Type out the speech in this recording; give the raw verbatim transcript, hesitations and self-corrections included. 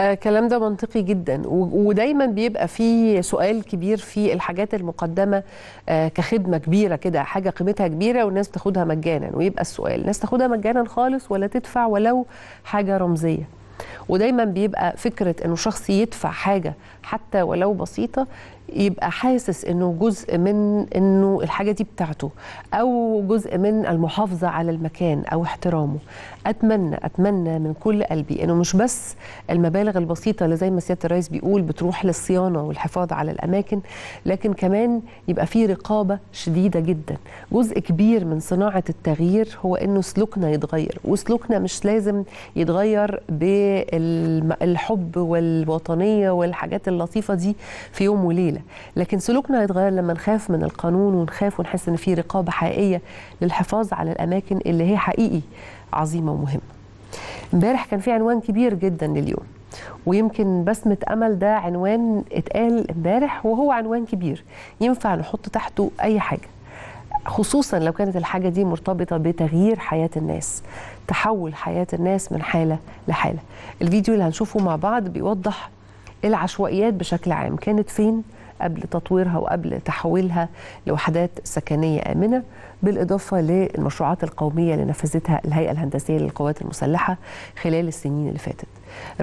الكلام ده منطقي جدا، ودايما بيبقى فيه سؤال كبير في الحاجات المقدمه كخدمه كبيره كده، حاجه قيمتها كبيره والناس تاخدها مجانا، ويبقى السؤال الناس تاخدها مجانا خالص ولا تدفع ولو حاجه رمزيه. ودايما بيبقى فكره انه شخص يدفع حاجه حتى ولو بسيطه يبقى حاسس انه جزء من انه الحاجه دي بتاعته، او جزء من المحافظه على المكان او احترامه. اتمنى اتمنى من كل قلبي انه مش بس المبالغ البسيطه اللي زي ما سياده الرئيس بيقول بتروح للصيانه والحفاظ على الاماكن، لكن كمان يبقى في رقابه شديده جدا. جزء كبير من صناعه التغيير هو انه سلوكنا يتغير، وسلوكنا مش لازم يتغير بالحب والوطنيه والحاجات اللطيفه دي في يوم وليله، لكن سلوكنا هيتغير لما نخاف من القانون ونخاف ونحس ان في رقابه حقيقيه للحفاظ على الاماكن اللي هي حقيقي عظيمه ومهمه. امبارح كان في عنوان كبير جدا لليوم، ويمكن بسمة أمل ده عنوان اتقال امبارح وهو عنوان كبير ينفع نحط تحته اي حاجه، خصوصا لو كانت الحاجه دي مرتبطه بتغيير حياه الناس، تحول حياه الناس من حاله لحاله. الفيديو اللي هنشوفه مع بعض بيوضح العشوائيات بشكل عام كانت فين قبل تطويرها وقبل تحويلها لوحدات سكنية آمنة، بالإضافة للمشروعات القومية اللي نفذتها الهيئة الهندسية للقوات المسلحة خلال السنين اللي فاتت.